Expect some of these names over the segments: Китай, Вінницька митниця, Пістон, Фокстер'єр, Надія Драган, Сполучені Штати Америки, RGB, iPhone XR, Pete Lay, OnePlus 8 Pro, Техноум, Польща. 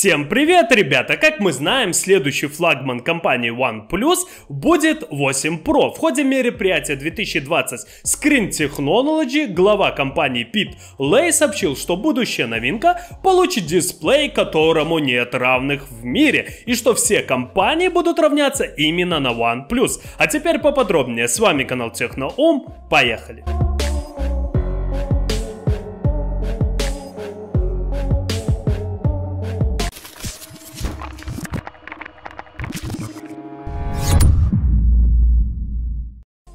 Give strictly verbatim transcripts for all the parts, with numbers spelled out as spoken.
Всем привет, ребята! Как мы знаем, следующий флагман компании OnePlus будет восемь Pro. В ходе мероприятия две тысячи двадцать Screen Technology глава компании Pete Lay сообщил, что будущая новинка получит дисплей, которому нет равных в мире, и что все компании будут равняться именно на OnePlus. А теперь поподробнее. С вами канал Техноум. Поехали!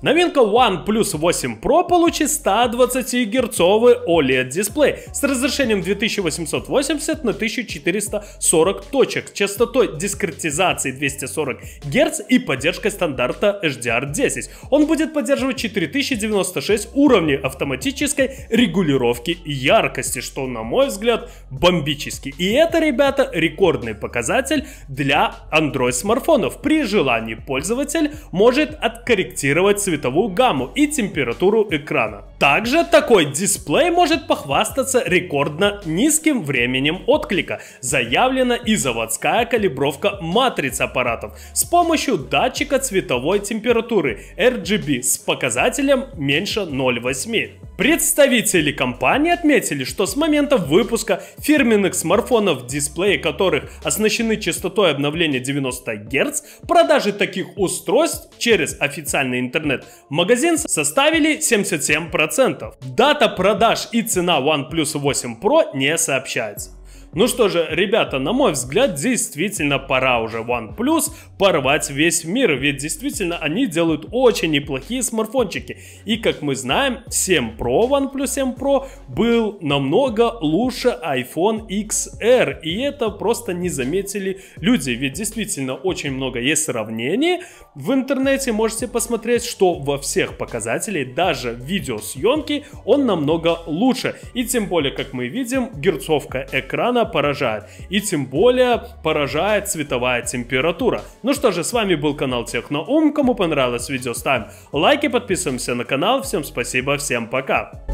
Новинка OnePlus восемь Pro получит сто двадцатигерцовый о лед дисплей с разрешением две тысячи восемьсот восемьдесят на тысячу четыреста сорок точек, частотой дискретизации двести сорок герц и поддержкой стандарта эйч ди ар десять. Он будет поддерживать четыре тысячи девяносто шесть уровней автоматической регулировки яркости, что, на мой взгляд, бомбически. И это, ребята, рекордный показатель для Android смартфонов. При желании пользователь может откорректировать цвет, цветовую гамму и температуру экрана. Также такой дисплей может похвастаться рекордно низким временем отклика. Заявлена и заводская калибровка матриц аппаратов с помощью датчика цветовой температуры эр джи би с показателем меньше ноль целых восемь десятых. Представители компании отметили, что с момента выпуска фирменных смартфонов, дисплеи которых оснащены частотой обновления девяносто герц, продажи таких устройств через официальный интернет-магазин составили семьдесят семь процентов. Дата продаж и цена OnePlus восемь Pro не сообщается. Ну что же, ребята, на мой взгляд, действительно пора уже OnePlus порвать весь мир, ведь действительно они делают очень неплохие смартфончики. И как мы знаем, семь Pro, OnePlus семь Pro был намного лучше iPhone икс эр, и это просто не заметили люди, ведь действительно очень много есть сравнений. В интернете можете посмотреть, что во всех показателях, даже видеосъемки, он намного лучше. И тем более, как мы видим, герцовка экрана поражает, и тем более поражает цветовая температура. Ну что же, с вами был канал Техноум. Кому понравилось видео, ставим лайки, подписываемся на канал. Всем спасибо, всем пока.